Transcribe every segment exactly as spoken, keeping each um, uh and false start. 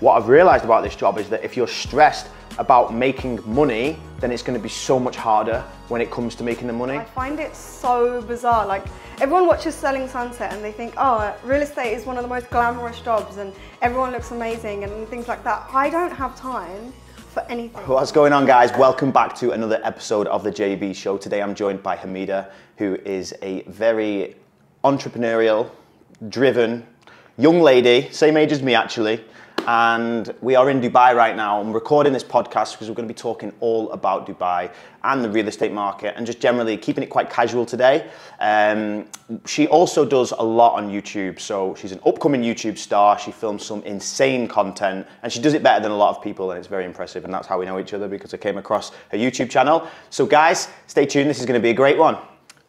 what I've realized about this job is that if you're stressed about making money, then it's going to be so much harder when it comes to making the money. I find it so bizarre. Like, everyone watches Selling Sunset and they think, oh, real estate is one of the most glamorous jobs and everyone looks amazing and things like that. I don't have time for anything. What's going on, guys? Welcome back to another episode of the J B Show. Today I'm joined by Hamida, who is a very entrepreneurial, driven young lady, same age as me actually. And we are in Dubai right now. I'm recording this podcast because we're going to be talking all about Dubai and the real estate market and just generally keeping it quite casual today. Um, she also does a lot on YouTube. So she's an upcoming YouTube star. She films some insane content and she does it better than a lot of people. And it's very impressive. And that's how we know each other, because I came across her YouTube channel. So guys, stay tuned. This is going to be a great one.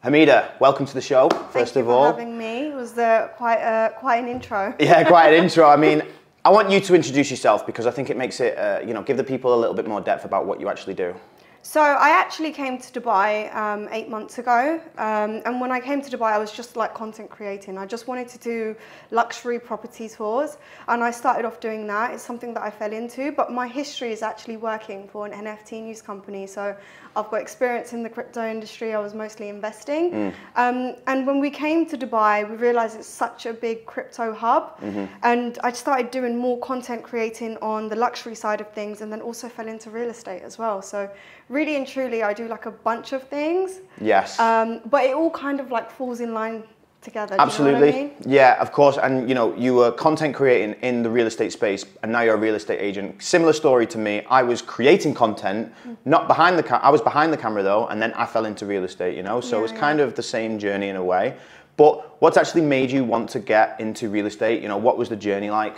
Hamida, welcome to the show, first of all. Thank you for having me. It was uh, quite, uh, quite an intro. Yeah, quite an intro. I mean, I want you to introduce yourself, because I think it makes it, uh, you know, give the people a little bit more depth about what you actually do. So I actually came to Dubai um, eight months ago. Um, and when I came to Dubai, I was just like content creating. I just wanted to do luxury property tours. And I started off doing that. It's something that I fell into. But my history is actually working for an N F T news company. So I've got experience in the crypto industry. I was mostly investing. Mm. Um, and when we came to Dubai, we realized it's such a big crypto hub. Mm-hmm. And I started doing more content creating on the luxury side of things. And then also fell into real estate as well. So really and truly, I do like a bunch of things. Yes. Um, but it all kind of like falls in line together. Absolutely. Do you know what I mean? Yeah, of course. And you know, you were content creating in the real estate space and now you're a real estate agent. Similar story to me. I was creating content, mm. not behind the camera. I was behind the camera though, and then I fell into real estate, you know? So yeah, it's yeah. kind of the same journey in a way. But what's actually made you want to get into real estate? You know, what was the journey like?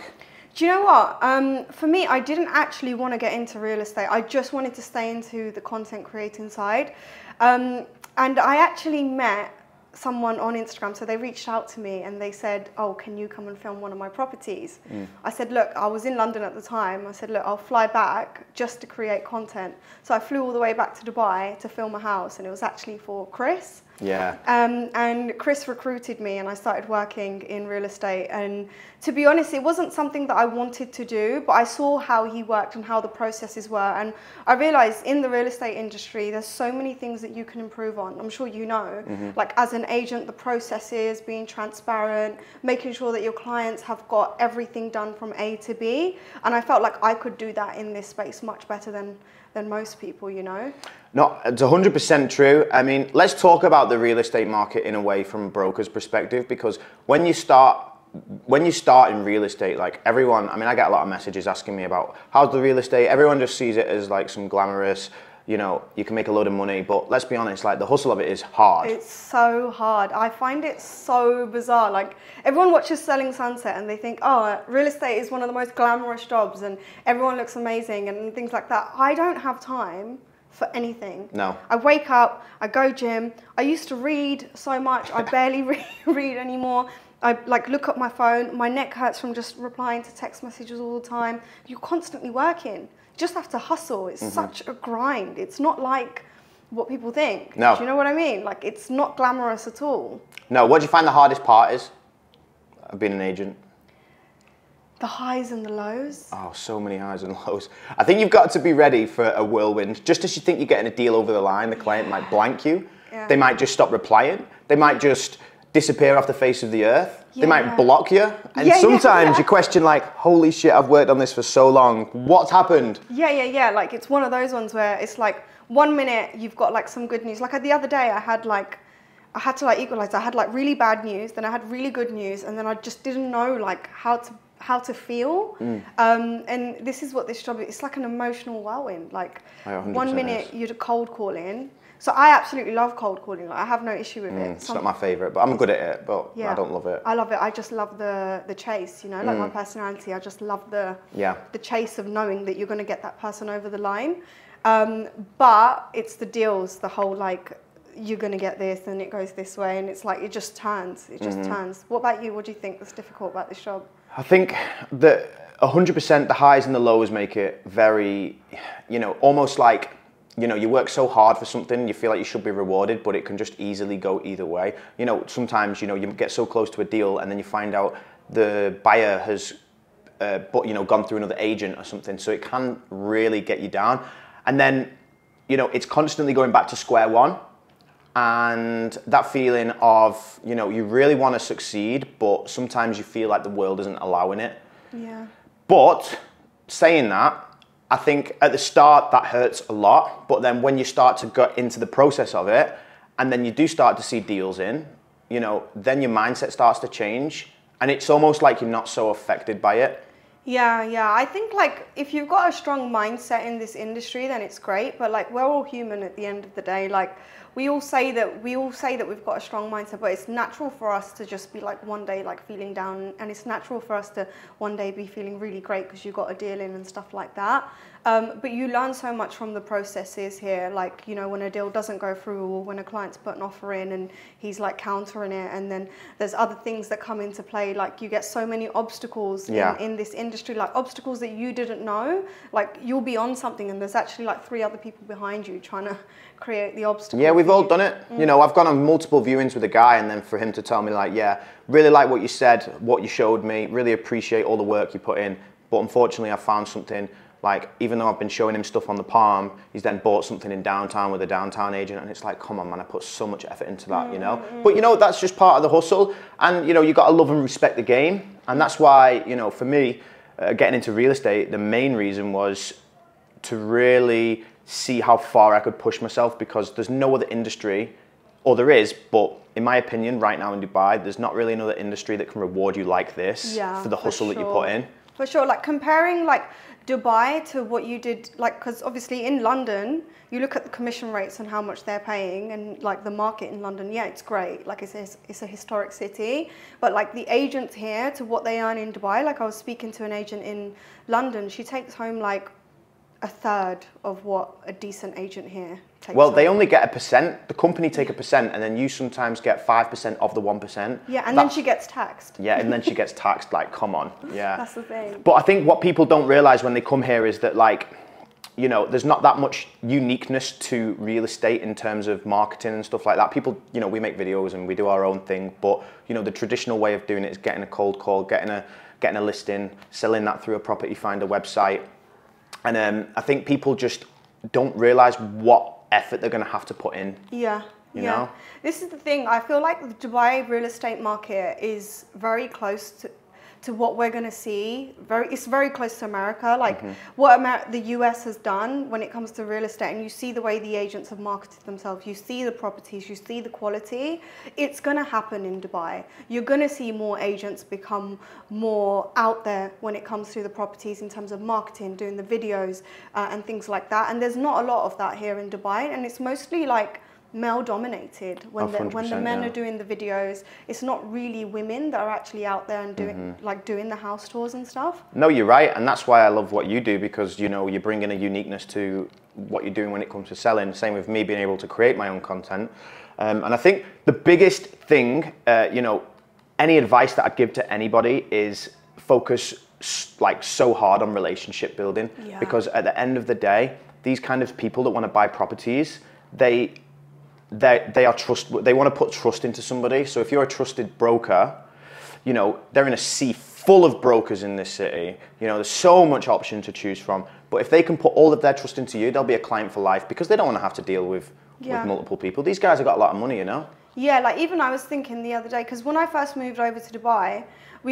Do you know what? Um, for me, I didn't actually want to get into real estate. I just wanted to stay into the content creating side. Um, and I actually met someone on Instagram. So they reached out to me and they said, oh, can you come and film one of my properties? Mm. I said, look, I was in London at the time. I said, look, I'll fly back just to create content. So I flew all the way back to Dubai to film a house, and it was actually for Chris. Yeah. Um, and Chris recruited me and I started working in real estate. And to be honest, it wasn't something that I wanted to do, but I saw how he worked and how the processes were. And I realized in the real estate industry, there's so many things that you can improve on. I'm sure you know, mm-hmm. like as an agent, the processes, being transparent, making sure that your clients have got everything done from A to B. And I felt like I could do that in this space much better than than most people, you know? No, it's one hundred percent true. I mean, let's talk about the real estate market in a way from a broker's perspective, because when you start when you start in real estate, like everyone, I mean, I get a lot of messages asking me about how's the real estate? Everyone just sees it as like some glamorous, you know, you can make a load of money, but let's be honest, like the hustle of it is hard. It's so hard. I find it so bizarre. Like everyone watches Selling Sunset and they think, oh, real estate is one of the most glamorous jobs and everyone looks amazing and things like that. I don't have time for anything. No. I wake up, I go gym. I used to read so much. I barely re read anymore. I like look at my phone. My neck hurts from just replying to text messages all the time. You're constantly working. You just have to hustle. It's mm-hmm. such a grind. It's not like what people think. No. Do you know what I mean? Like it's not glamorous at all. No. What do you find the hardest part is of being an agent? The highs and the lows. Oh, so many highs and lows. I think you've got to be ready for a whirlwind. Just as you think you're getting a deal over the line, the client yeah. might blank you. Yeah. They might just stop replying. They might just disappear off the face of the earth. Yeah. They might block you. And yeah, sometimes yeah, yeah. you question like, holy shit, I've worked on this for so long. What's happened? Yeah, yeah, yeah. Like it's one of those ones where it's like one minute you've got like some good news. Like the other day I had like, I had to like equalize. I had like really bad news, then I had really good news, and then I just didn't know like how to how to feel. Mm. Um, and this is what this job is. It's like an emotional whirlwind. Like one minute is. You're cold calling. So I absolutely love cold calling. Like I have no issue with mm, it. It's Some, not my favorite, but I'm good at it, but yeah, I don't love it. I love it. I just love the, the chase, you know, like mm. my personality. I just love the, yeah. the chase of knowing that you're going to get that person over the line. Um, but it's the deals, the whole like, you're going to get this and it goes this way. And it's like, it just turns, it just mm-hmm. turns. What about you? What do you think is difficult about this job? I think that one hundred percent the highs and the lows make it very, you know, almost like, you know, you work so hard for something, you feel like you should be rewarded, but it can just easily go either way. You know, sometimes, you know, you get so close to a deal and then you find out the buyer has uh, but you know, gone through another agent or something. So it can really get you down. And then, you know, it's constantly going back to square one, and that feeling of, you know, you really want to succeed, but sometimes you feel like the world isn't allowing it. Yeah. But saying that, I think at the start that hurts a lot, but then when you start to get into the process of it, and then you do start to see deals in, you know, then your mindset starts to change, and it's almost like you're not so affected by it. Yeah, yeah. I think like if you've got a strong mindset in this industry, then it's great. But like we're all human at the end of the day. Like we all say that we all say that we've got a strong mindset, but it's natural for us to just be like one day like feeling down, and it's natural for us to one day be feeling really great because you got a deal in and stuff like that. Um, but you learn so much from the processes here. Like, you know, when a deal doesn't go through, or when a client's put an offer in and he's like countering it, and then there's other things that come into play. Like you get so many obstacles yeah. in, in this industry, like obstacles that you didn't know. Like you'll be on something and there's actually like three other people behind you trying to create the obstacle. Yeah, we've all done it. Mm. You know, I've gone on multiple viewings with a guy, and then for him to tell me like, yeah, really like what you said, what you showed me, really appreciate all the work you put in. But unfortunately I found something. Like, even though I've been showing him stuff on the Palm, he's then bought something in downtown with a downtown agent, and it's like, come on, man, I put so much effort into that, you know? But, you know, that's just part of the hustle. And, you know, you got to love and respect the game. And that's why, you know, for me, uh, getting into real estate, the main reason was to really see how far I could push myself, because there's no other industry, or there is, but in my opinion, right now in Dubai, there's not really another industry that can reward you like this yeah, for the hustle for sure. that you put in. For sure, like comparing like Dubai to what you did, like, because obviously in London, you look at the commission rates and how much they're paying, and like the market in London, yeah, it's great. Like it's a, it's a historic city, but like the agents here to what they earn in Dubai, like I was speaking to an agent in London, she takes home like a third of what a decent agent here takes. Well, they only get a percent. The company take a percent, and then you sometimes get five percent of the one percent. Yeah, and then she gets taxed. Yeah, and then she gets taxed, like, come on. Yeah. That's the thing. But I think what people don't realise when they come here is that, like, you know, there's not that much uniqueness to real estate in terms of marketing and stuff like that. People, you know, we make videos and we do our own thing, but, you know, the traditional way of doing it is getting a cold call, getting a, getting a listing, selling that through a property finder website. And um, I think people just don't realise what effort they're going to have to put in. Yeah. You yeah. know? This is the thing. I feel like the Dubai real estate market is very close to, to what we're going to see. Very, It's very close to America. Like mm-hmm. what Amer the U S has done when it comes to real estate. And you see the way the agents have marketed themselves. You see the properties. You see the quality. It's going to happen in Dubai. You're going to see more agents become more out there when it comes to the properties in terms of marketing, doing the videos uh, and things like that. And there's not a lot of that here in Dubai. And it's mostly like male dominated when the, when the men yeah. are doing the videos. It's not really women that are actually out there and doing mm-hmm. like doing the house tours and stuff. No, you're right, and that's why I love what you do, because you know you're bringing a uniqueness to what you're doing when it comes to selling. Same with me being able to create my own content. Um, and I think the biggest thing, uh, you know, any advice that I'd give to anybody is focus like so hard on relationship building yeah. because at the end of the day, these kind of people that want to buy properties, they They, they are trust. They want to put trust into somebody. So if you're a trusted broker, you know, they're in a sea full of brokers in this city. You know, there's so much option to choose from. But if they can put all of their trust into you, they'll be a client for life, because they don't want to have to deal with, yeah. with multiple people. These guys have got a lot of money, you know? Yeah, like even I was thinking the other day, because when I first moved over to Dubai,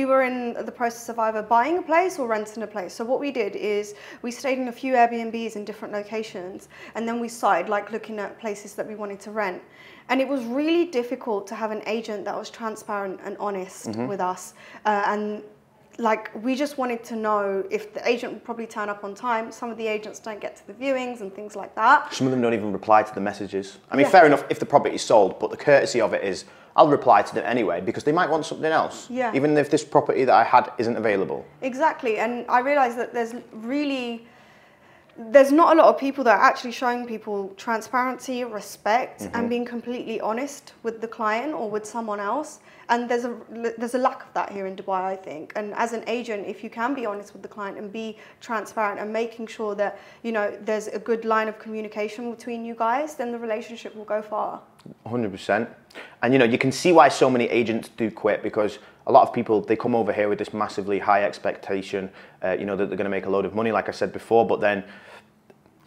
we were in the process of either buying a place or renting a place. So what we did is we stayed in a few Airbnbs in different locations, and then we started like looking at places that we wanted to rent. And it was really difficult to have an agent that was transparent and honest mm-hmm. with us. Uh, and like we just wanted to know if the agent would probably turn up on time. Some of the agents don't get to the viewings and things like that. Some of them don't even reply to the messages. I mean, yeah. fair enough if the property is sold, but the courtesy of it is I'll reply to them anyway, because they might want something else, yeah. even if this property that I had isn't available. Exactly, and I realise that there's really, there's not a lot of people that are actually showing people transparency, respect, mm-hmm. and being completely honest with the client or with someone else. And there's a, there's a lack of that here in Dubai, I think. And as an agent, if you can be honest with the client and be transparent and making sure that, you know, there's a good line of communication between you guys, then the relationship will go far. one hundred percent. And, you know, you can see why so many agents do quit, because a lot of people, they come over here with this massively high expectation, uh, you know, that they're going to make a load of money, like I said before, but then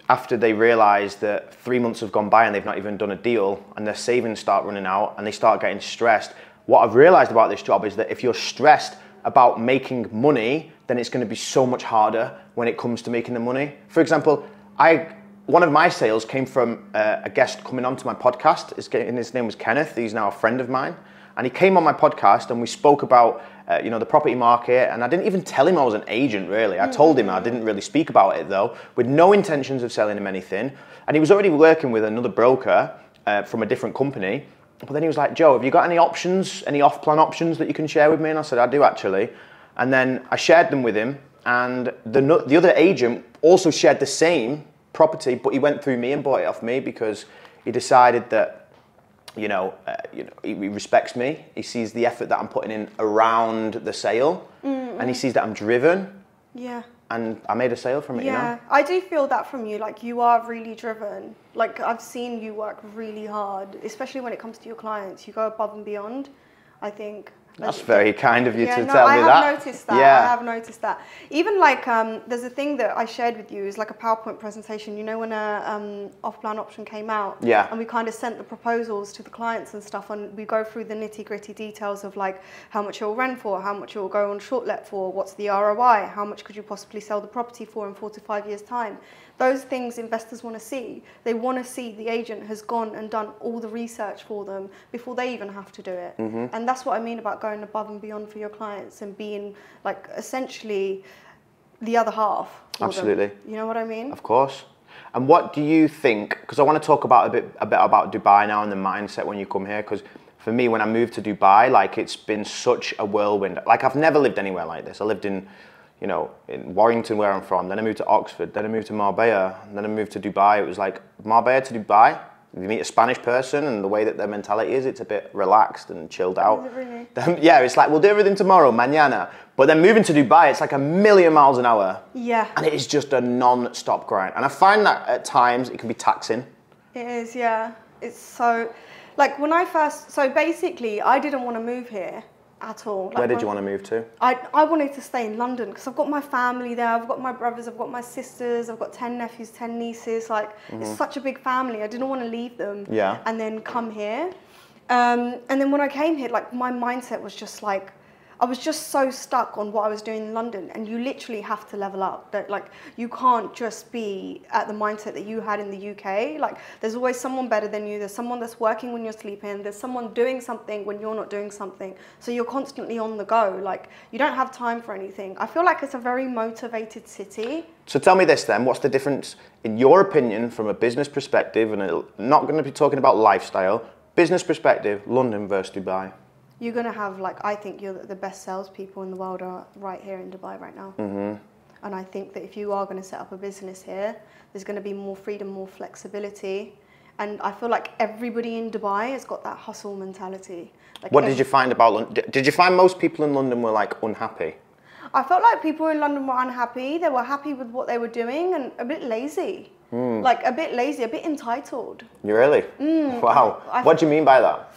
after they realize that three months have gone by and they've not even done a deal and their savings start running out and they start getting stressed. What I've realized about this job is that if you're stressed about making money, then it's going to be so much harder when it comes to making the money. For example, I... one of my sales came from uh, a guest coming onto my podcast, his, and his name was Kenneth. He's now a friend of mine, and he came on my podcast and we spoke about uh, you know, the property market, and I didn't even tell him I was an agent, really. I told him I didn't really speak about it, though, with no intentions of selling him anything, and he was already working with another broker uh, from a different company, but then he was like, Joe, have you got any options, any off-plan options that you can share with me? And I said, I do, actually, and then I shared them with him, and the, no the other agent also shared the same property, but he went through me and bought it off me because he decided that, you know, uh, you know, he, he respects me. He sees the effort that I'm putting in around the sale, mm-hmm. and he sees that I'm driven. Yeah. And I made a sale from it. Yeah, you know? I do feel that from you. Like, you are really driven. Like, I've seen you work really hard, especially when it comes to your clients. You go above and beyond, I think. That's very kind of you yeah, to no, tell I me that. I have noticed that. Yeah. I have noticed that. Even like, um, there's a thing that I shared with you. It's like a PowerPoint presentation. You know, when a um, off-plan option came out, yeah. and we kind of sent the proposals to the clients and stuff, and we go through the nitty-gritty details of like how much you'll rent for, how much you'll go on shortlet for, what's the R O I, how much could you possibly sell the property for in four to five years' time. Those things investors want to see. They want to see the agent has gone and done all the research for them before they even have to do it. Mm-hmm. And that's what I mean about going above and beyond for your clients and being like essentially the other half. Absolutely. Them. You know what I mean? Of course. And what do you think? Because I want to talk about a bit, a bit about Dubai now and the mindset when you come here. Because for me, when I moved to Dubai, like, it's been such a whirlwind. Like, I've never lived anywhere like this. I lived in, you know, in Warrington, where I'm from, then I moved to Oxford, then I moved to Marbella, and then I moved to Dubai. It was like, Marbella to Dubai, you meet a Spanish person, and the way that their mentality is, it's a bit relaxed and chilled out. Is it really? Then, yeah, it's like, we'll do everything tomorrow, mañana. But then moving to Dubai, it's like a million miles an hour. Yeah. And it is just a non-stop grind. And I find that at times it can be taxing. It is, yeah. It's so, like, when I first, so basically, I didn't want to move here at all. Like, where did you want to move to? I, I wanted to stay in London because I've got my family there, I've got my brothers, I've got my sisters, I've got ten nephews, ten nieces, like, mm-hmm. it's such a big family. I didn't want to leave them yeah. and then come here. Um, and then when I came here, like, my mindset was just like, I was just so stuck on what I was doing in London, and you literally have to level up. That, like, you can't just be at the mindset that you had in the U K. Like, there's always someone better than you. There's someone that's working when you're sleeping. There's someone doing something when you're not doing something. So you're constantly on the go. Like, you don't have time for anything. I feel like it's a very motivated city. So tell me this then, what's the difference, in your opinion, from a business perspective, and I'm not going to be talking about lifestyle, business perspective, London versus Dubai? You're going to have, like, I think you're the best salespeople in the world are right here in Dubai right now. Mm-hmm. And I think that if you are going to set up a business here, there's going to be more freedom, more flexibility. And I feel like everybody in Dubai has got that hustle mentality. Like, what did you find about London? Did you find most people in London were, like, unhappy? I felt like people in London were unhappy. They were happy with what they were doing and a bit lazy. Mm. Like, a bit lazy, a bit entitled. You really? Mm. Wow. I, I, what do you mean by that?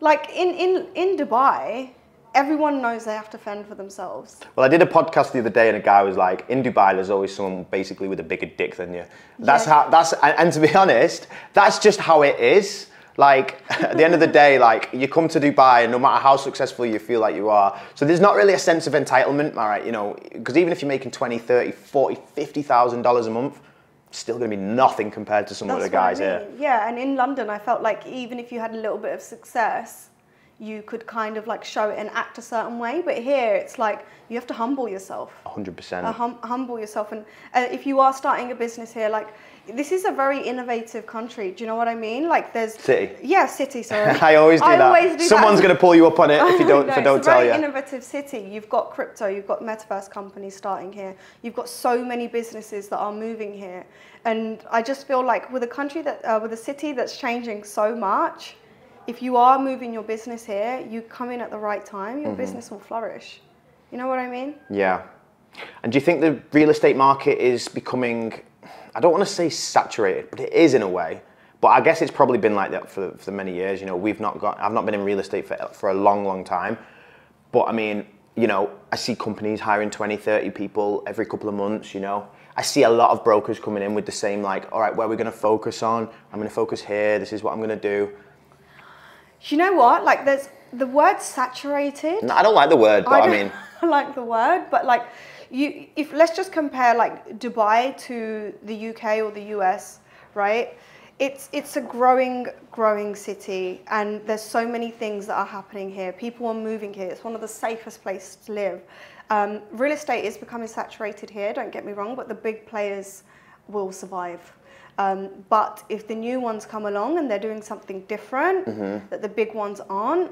Like, in, in, in Dubai, everyone knows they have to fend for themselves. Well, I did a podcast the other day, and a guy was like, in Dubai, there's always someone basically with a bigger dick than you. That's yeah. how, that's, and, and to be honest, that's just how it is. Like, at the end of the day, like, you come to Dubai, and no matter how successful you feel like you are, so there's not really a sense of entitlement, all right, you know, because even if you're making twenty, thirty, forty, fifty thousand dollars a month, still going to be nothing compared to some of the guys I mean. Here. Yeah, and in London, I felt like even if you had a little bit of success, you could kind of, like, show it and act a certain way. But here, it's like, you have to humble yourself. one hundred percent. Uh, hum humble yourself. And uh, if you are starting a business here, like, this is a very innovative country. Do you know what I mean? Like, there's... City. Yeah, city, sorry. I always do I that. Always do Someone's going to pull you up on it if you don't, no, if I don't tell you. It's a very innovative city. You've got crypto. You've got metaverse companies starting here. You've got so many businesses that are moving here. And I just feel like with a country that... Uh, with a city that's changing so much, if you are moving your business here, you come in at the right time, your mm-hmm. business will flourish. You know what I mean? Yeah. And do you think the real estate market is becoming... I don't want to say saturated, but it is in a way. But I guess it's probably been like that for, for many years. You know, we've not got, I've not been in real estate for, for a long, long time. But I mean, you know, I see companies hiring twenty, thirty people every couple of months, you know. I see a lot of brokers coming in with the same, like, all right, where are we going to focus on? I'm going to focus here. This is what I'm going to do. You know what? Like, there's the word saturated. No, I don't like the word, but I, I mean. I like the word, but like, you, if let's just compare like Dubai to the U K or the U S, right? It's, it's a growing, growing city, and there's so many things that are happening here. People are moving here. It's one of the safest places to live. Um, real estate is becoming saturated here, don't get me wrong, but the big players will survive. Um, but if the new ones come along and they're doing something different, mm-hmm. that the big ones aren't,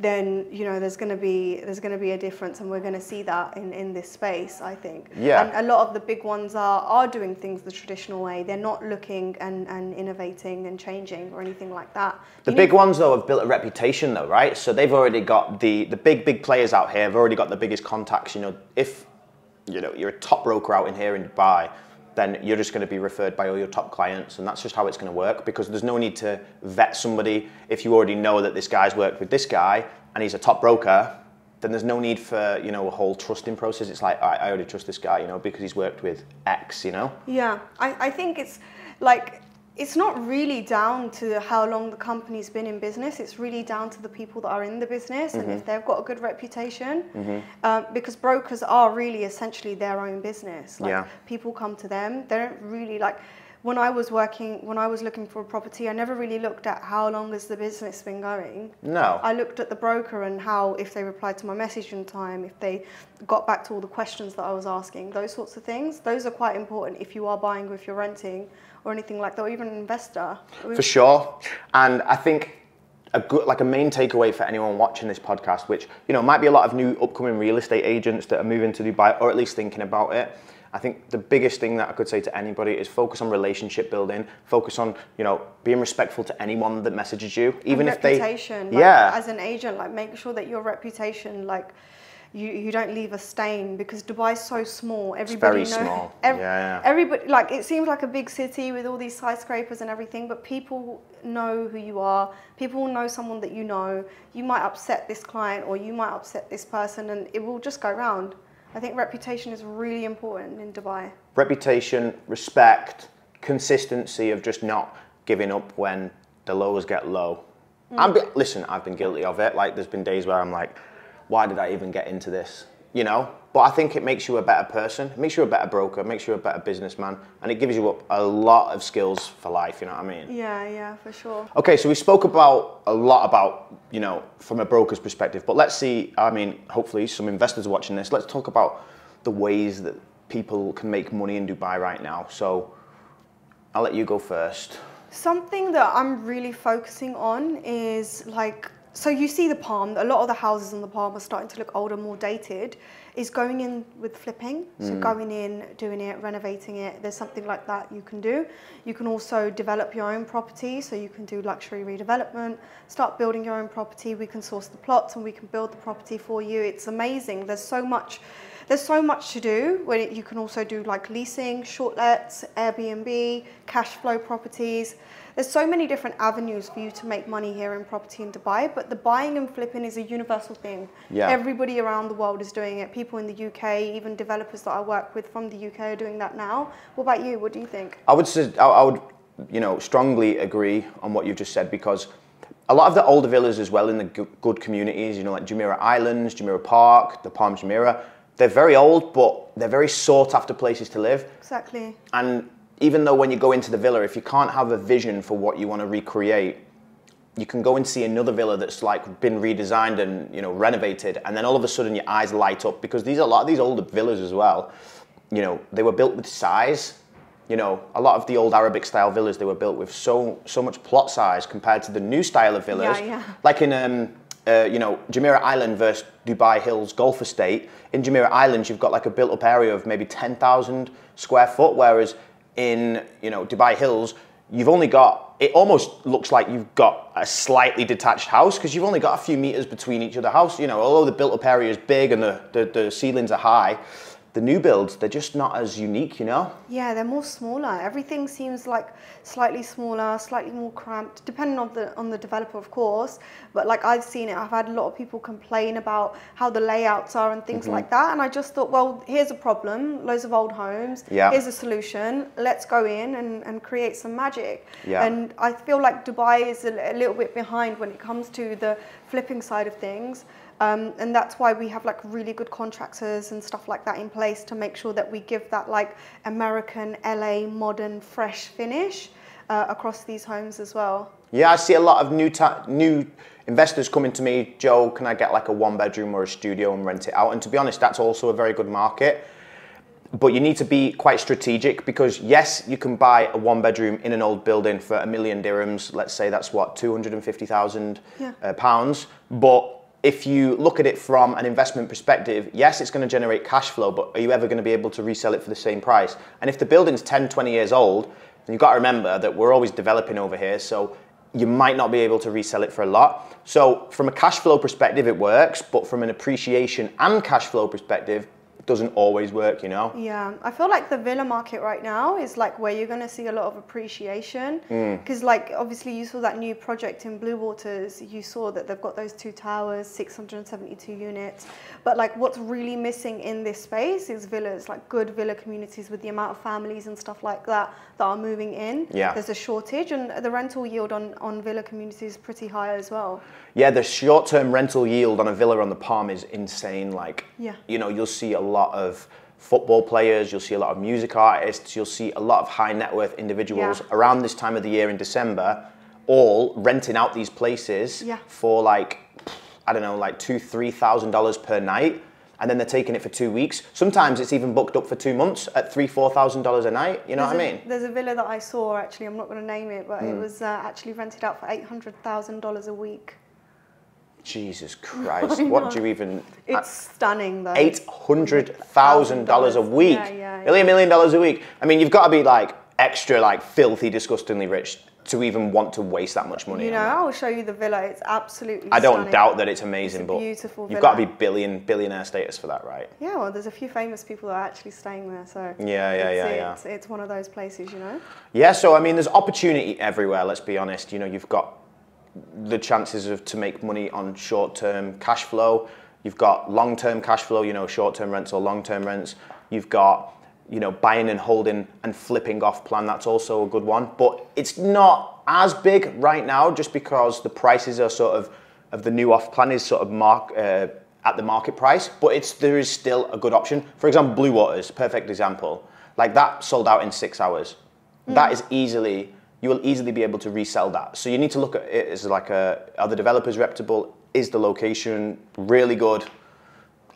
then, you know, there's going to be there's going to be a difference, and we're going to see that in, in this space, I think. Yeah. And a lot of the big ones are, are doing things the traditional way. They're not looking and, and innovating and changing or anything like that. The you big ones, though, have built a reputation, though, right? So they've already got the, the big, big players out here. They've already got the biggest contacts. You know, if, you know, you're a top broker out in here in Dubai, then you're just going to be referred by all your top clients, and that's just how it's going to work, because there's no need to vet somebody. If you already know that this guy's worked with this guy and he's a top broker, then there's no need for, you know, a whole trusting process. It's like, I, I already trust this guy, you know, because he's worked with X, you know? Yeah, I, I think it's like, it's not really down to how long the company's been in business. It's really down to the people that are in the business, and mm-hmm. if they've got a good reputation, mm-hmm. um, because brokers are really essentially their own business. Like, yeah. people come to them. They don't really like, when I was working, when I was looking for a property, I never really looked at how long has the business been going. No. I looked at the broker and how, if they replied to my message in time, if they got back to all the questions that I was asking, those sorts of things. Those are quite important if you are buying or if you're renting or anything like that, or even an investor. For sure. And I think a good, like a main takeaway for anyone watching this podcast, which, you know, might be a lot of new upcoming real estate agents that are moving to Dubai, or at least thinking about it. I think the biggest thing that I could say to anybody is focus on relationship building, focus on, you know, being respectful to anyone that messages you, even if they, reputation, like, yeah. as an agent, like, make sure that your reputation, like, you, you don't leave a stain, because Dubai's so small. Everybody it's very knows, small. Ev yeah, yeah. Everybody, like, it seems like a big city with all these skyscrapers and everything, but people know who you are. People will know someone that you know. You might upset this client, or you might upset this person, and it will just go round. I think reputation is really important in Dubai. Reputation, respect, consistency of just not giving up when the lows get low. Mm. I'm be listen, I've been guilty of it. Like, there's been days where I'm like, why did I even get into this? You know? But I think it makes you a better person. It makes you a better broker. It makes you a better businessman. And it gives you up a lot of skills for life, you know what I mean? Yeah, yeah, for sure. Okay, so we spoke about a lot about, you know, from a broker's perspective. But let's see, I mean, hopefully some investors are watching this. Let's talk about the ways that people can make money in Dubai right now. So I'll let you go first. Something that I'm really focusing on is, like, so you see the Palm, a lot of the houses in the Palm are starting to look older, more dated, is going in with flipping. Mm. So going in, doing it, renovating it, there's something like that you can do. You can also develop your own property, so you can do luxury redevelopment, start building your own property. We can source the plots and we can build the property for you. It's amazing. There's so much, there's so much to do. When you can also do like leasing, short lets, Airbnb, cash flow properties. There's so many different avenues for you to make money here in property in Dubai, but the buying and flipping is a universal thing. Yeah. Everybody around the world is doing it. People in the U K, even developers that I work with from the U K are doing that now. What about you? What do you think? I would, I would, you know, strongly agree on what you just said, because a lot of the older villas as well in the good communities, you know, like Jumeirah Islands, Jumeirah Park, the Palm Jumeirah, they're very old, but they're very sought after places to live. Exactly. And even though when you go into the villa, if you can't have a vision for what you want to recreate, you can go and see another villa that's like been redesigned and, you know, renovated, and then all of a sudden your eyes light up, because these, a lot of these older villas as well, you know, they were built with size. You know, a lot of the old Arabic style villas, they were built with so so much plot size compared to the new style of villas. Yeah, yeah. Like in um Uh, you know, Jumeirah Island versus Dubai Hills Golf Estate. In Jumeirah Islands, you've got like a built-up area of maybe ten thousand square foot, whereas in, you know, Dubai Hills, you've only got, it almost looks like you've got a slightly detached house, because you've only got a few meters between each other house. You know, although the built-up area is big and the, the, the ceilings are high, the new builds, they're just not as unique, you know? Yeah, they're more smaller. Everything seems like slightly smaller, slightly more cramped, depending on the on the developer, of course. But like I've seen it, I've had a lot of people complain about how the layouts are and things mm-hmm. like that. And I just thought, well, here's a problem, loads of old homes, yeah. here's a solution, let's go in and, and create some magic. Yeah. And I feel like Dubai is a, a little bit behind when it comes to the flipping side of things. Um, and that's why we have like really good contractors and stuff like that in place to make sure that we give that like American, L A, modern, fresh finish uh, across these homes as well. Yeah, I see a lot of new ta new investors coming to me, Joe, can I get like a one bedroom or a studio and rent it out? And to be honest, that's also a very good market. But you need to be quite strategic because yes, you can buy a one bedroom in an old building for a million dirhams. Let's say that's what, two hundred fifty thousand yeah. uh, pounds. But if you look at it from an investment perspective, yes, it's going to generate cash flow, but are you ever going to be able to resell it for the same price? And if the building's ten, twenty years old, then you've got to remember that we're always developing over here, so you might not be able to resell it for a lot. So from a cash flow perspective, it works, but from an appreciation and cash flow perspective, doesn't always work, you know? Yeah, I feel like the villa market right now is like where you're going to see a lot of appreciation because mm. like obviously you saw that new project in Blue Waters, you saw that they've got those two towers, six hundred seventy-two units, but like what's really missing in this space is villas, like good villa communities with the amount of families and stuff like that that are moving in. Yeah, there's a shortage and the rental yield on, on villa communities is pretty high as well. Yeah, the short-term rental yield on a villa on the Palm is insane. Like, yeah. you know, you'll see a lot lot of football players, you'll see a lot of music artists, you'll see a lot of high net worth individuals yeah. around this time of the year in December, all renting out these places yeah. for like, I don't know, like two, three thousand dollars per night. And then they're taking it for two weeks. Sometimes it's even booked up for two months at three, four thousand dollars a night. You know there's what I mean? A, there's a villa that I saw actually, I'm not going to name it, but mm. it was uh, actually rented out for eight hundred thousand dollars a week. Jesus Christ, what do you even... It's uh, stunning though. eight hundred thousand dollars a week, yeah, yeah, nearly a yeah. million dollars a week. I mean, you've got to be like extra, like filthy, disgustingly rich to even want to waste that much money. You know, I'll show you the villa, it's absolutely I don't stunning. doubt that it's amazing, it's but beautiful you've villa. got to be billion, billionaire status for that, right? Yeah, well, there's a few famous people that are actually staying there, so... Yeah, yeah, it's, yeah, yeah. It's, it's one of those places, you know? Yeah, so I mean, there's opportunity everywhere, let's be honest. You know, you've got... the chances of to make money on short-term cash flow, you've got long-term cash flow, you know, short-term rents or long-term rents, you've got, you know, buying and holding and flipping off plan, that's also a good one, but it's not as big right now just because the prices are sort of, of the new off plan is sort of mark, uh, at the market price, but it's, there is still a good option. For example, Blue Waters, perfect example, like that sold out in six hours. Mm. That is easily... you will easily be able to resell that. So you need to look at it as like, a, are the developers reputable? Is the location really good?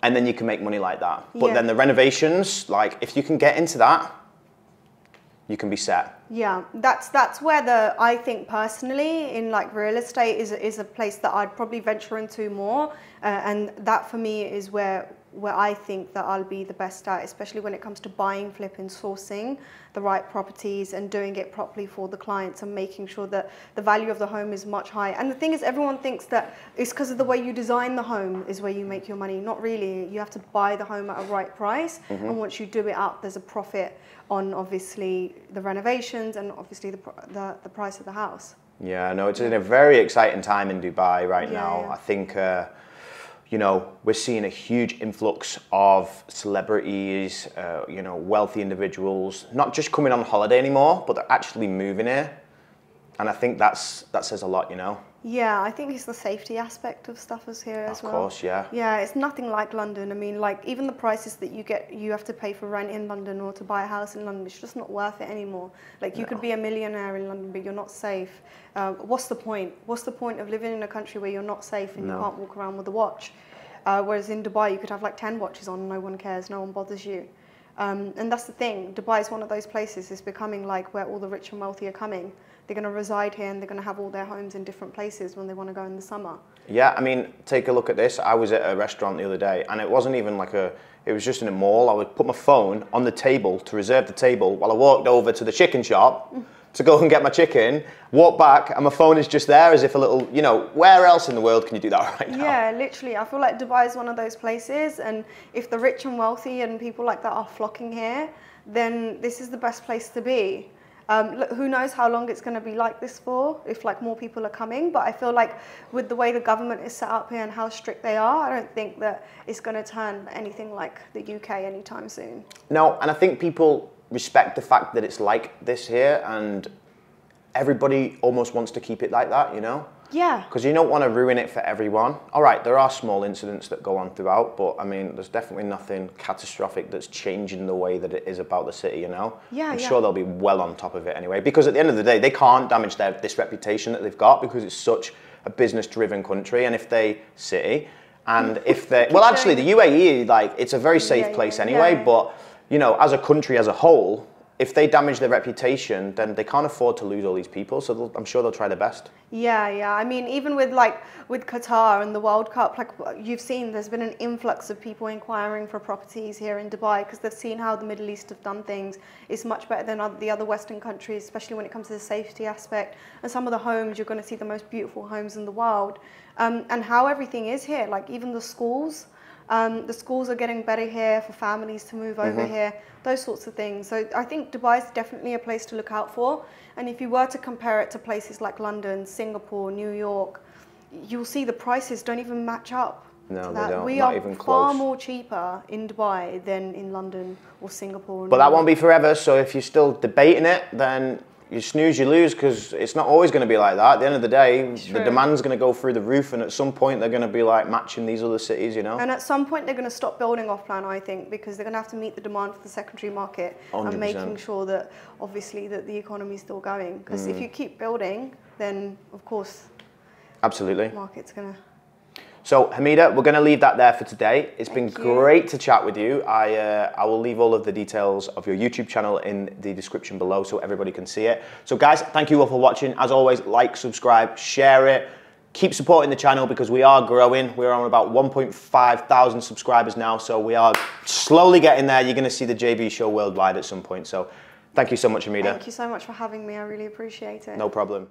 And then you can make money like that. But yeah. then the renovations, like if you can get into that, you can be set. Yeah, that's that's where the, I think personally, in like real estate is, is a place that I'd probably venture into more. Uh, and that for me is where, where I think that I'll be the best at, especially when it comes to buying, flipping, sourcing the right properties and doing it properly for the clients and making sure that the value of the home is much higher. And the thing is, everyone thinks that it's because of the way you design the home is where you make your money. Not really. You have to buy the home at a right price. Mm-hmm. And once you do it up, there's a profit on obviously the renovations and obviously the, the, the price of the house. Yeah, no, it's in a very exciting time in Dubai right yeah, now. Yeah. I think... Uh, you know, we're seeing a huge influx of celebrities, uh, you know, wealthy individuals, not just coming on holiday anymore, but they're actually moving here. And I think that's that says a lot, you know? Yeah, I think it's the safety aspect of stuff is here as well. Of course, yeah. Yeah, it's nothing like London. I mean, like, even the prices that you get, you have to pay for rent in London or to buy a house in London, it's just not worth it anymore. Like, you no. could be a millionaire in London, but you're not safe. Uh, what's the point? What's the point of living in a country where you're not safe and no. you can't walk around with a watch? Uh, whereas in Dubai, you could have, like, ten watches on, no one cares, no one bothers you. Um, and that's the thing. Dubai is one of those places is becoming, like, where all the rich and wealthy are coming. They're going to reside here and they're going to have all their homes in different places when they want to go in the summer. Yeah, I mean, take a look at this. I was at a restaurant the other day and it wasn't even like a, it was just in a mall. I would put my phone on the table to reserve the table while I walked over to the chicken shop to go and get my chicken, walk back, and my phone is just there as if a little, you know, where else in the world can you do that right now? Yeah, literally. I feel like Dubai is one of those places, and if the rich and wealthy and people like that are flocking here, then this is the best place to be. Um, look, who knows how long it's going to be like this for, if like more people are coming, but I feel like with the way the government is set up here and how strict they are, I don't think that it's going to turn anything like the U K anytime soon. No, and I think people respect the fact that it's like this here, and everybody almost wants to keep it like that, you know? Yeah. Because you don't want to ruin it for everyone. All right, there are small incidents that go on throughout, but I mean, there's definitely nothing catastrophic that's changing the way that it is about the city, you know? Yeah, I'm yeah. sure they'll be well on top of it anyway, because at the end of the day, they can't damage their, this reputation that they've got, because it's such a business-driven country, and if they, city, and if they, well, actually, the U A E, like, it's a very safe yeah, place yeah, anyway, yeah. but, you know, as a country, as a whole, if they damage their reputation, then they can't afford to lose all these people. So I'm sure they'll try their best. Yeah, yeah. I mean, even with like with Qatar and the World Cup, like you've seen, there's been an influx of people inquiring for properties here in Dubai because they've seen how the Middle East have done things. It's much better than the other Western countries, especially when it comes to the safety aspect. And some of the homes, you're going to see the most beautiful homes in the world, um, and how everything is here. Like even the schools. Um, the schools are getting better here for families to move over mm-hmm. here, those sorts of things. So I think Dubai is definitely a place to look out for. And if you were to compare it to places like London, Singapore, New York, you'll see the prices don't even match up. No, they don't. We are far more cheaper in Dubai than in London or Singapore. But that won't be forever. So if you're still debating it, then you snooze, you lose, because it's not always going to be like that. At the end of the day, the demand's going to go through the roof, and at some point they're going to be like matching these other cities, you know? And at some point they're going to stop building off plan, I think, because they're going to have to meet the demand for the secondary market one hundred percent. And making sure that, obviously, that the economy's still going. Because mm. if you keep building, then, of course, absolutely, the market's going to... So, Hamida, we're going to leave that there for today. It's Thank been you. great to chat with you. I, uh, I will leave all of the details of your YouTube channel in the description below so everybody can see it. So, guys, thank you all for watching. As always, like, subscribe, share it. Keep supporting the channel because we are growing. We're on about one point five thousand subscribers now, so we are slowly getting there. You're going to see the J B Show worldwide at some point. So, thank you so much, Hamida. Thank you so much for having me. I really appreciate it. No problem.